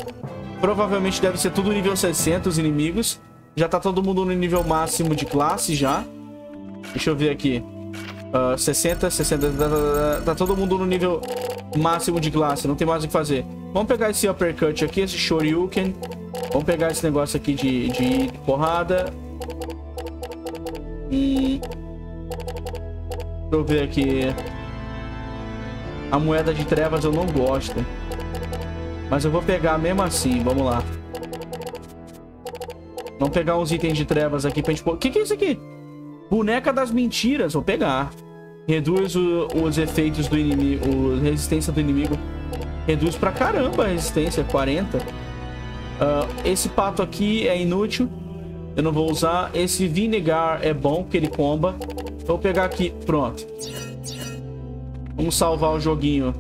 Provavelmente deve ser tudo nível 60, os inimigos. Já tá todo mundo no nível máximo de classe já. Deixa eu ver aqui. 60. Tá todo mundo no nível máximo de classe. Não tem mais o que fazer. Vamos pegar esse uppercut aqui, esse shoryuken. Vamos pegar esse negócio aqui de porrada. Deixa eu ver aqui. A moeda de trevas eu não gosto, mas eu vou pegar mesmo assim. Vamos lá. Vamos pegar uns itens de trevas aqui pra gente... O que é isso aqui? Boneca das mentiras. Vou pegar. Reduz os efeitos do inimigo. Resistência do inimigo. Reduz pra caramba a resistência. 40. Esse pato aqui é inútil. Eu não vou usar. Esse vinegar é bom, porque ele comba. Eu vou pegar aqui. Pronto. Vamos salvar o joguinho.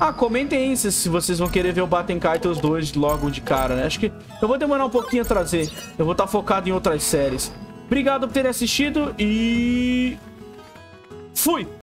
Ah, comentem aí se vocês vão querer ver o Baten Kaitos 2 logo de cara, né? Acho que eu vou demorar um pouquinho a trazer. Eu vou estar focado em outras séries. Obrigado por terem assistido e... Fui!